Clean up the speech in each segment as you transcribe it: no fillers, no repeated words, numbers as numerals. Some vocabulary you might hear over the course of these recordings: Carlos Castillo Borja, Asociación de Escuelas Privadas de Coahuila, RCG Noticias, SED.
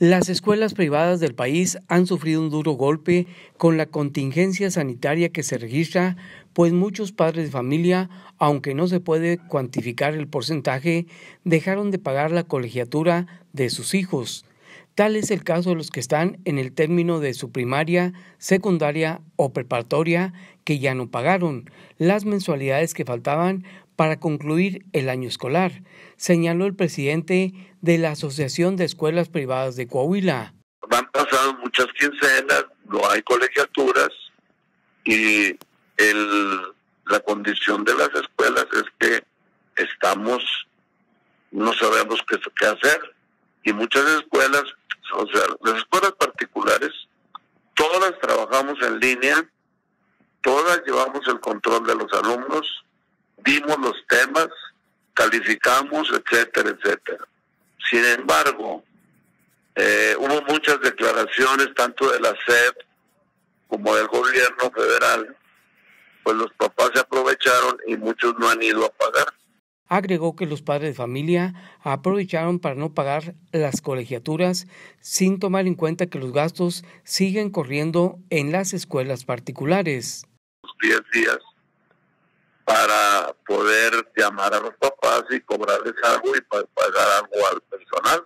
Las escuelas privadas del país han sufrido un duro golpe con la contingencia sanitaria que se registra, pues muchos padres de familia, aunque no se puede cuantificar el porcentaje, dejaron de pagar la colegiatura de sus hijos. Tal es el caso de los que están en el término de su primaria, secundaria o preparatoria, que ya no pagaron las mensualidades que faltaban para concluir el año escolar, señaló el presidente de la Asociación de Escuelas Privadas de Coahuila. Han pasado muchas quincenas, no hay colegiaturas y la condición de las escuelas es que no sabemos qué hacer, y muchas escuelas, o sea, las escuelas particulares, todas las trabajamos en línea, todas llevamos el control de los alumnos, dimos los temas, calificamos, etcétera, etcétera. Sin embargo, hubo muchas declaraciones, tanto de la SED como del gobierno federal, pues los papás se aprovecharon y muchos no han ido a pagar. Agregó que los padres de familia aprovecharon para no pagar las colegiaturas sin tomar en cuenta que los gastos siguen corriendo en las escuelas particulares. 10 días para poder llamar a los papás y cobrarles algo y pagar algo al personal.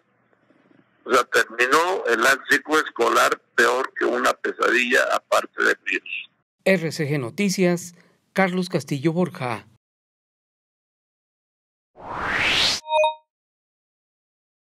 O sea, terminó el ciclo escolar peor que una pesadilla aparte de virus. RCG Noticias, Carlos Castillo Borja.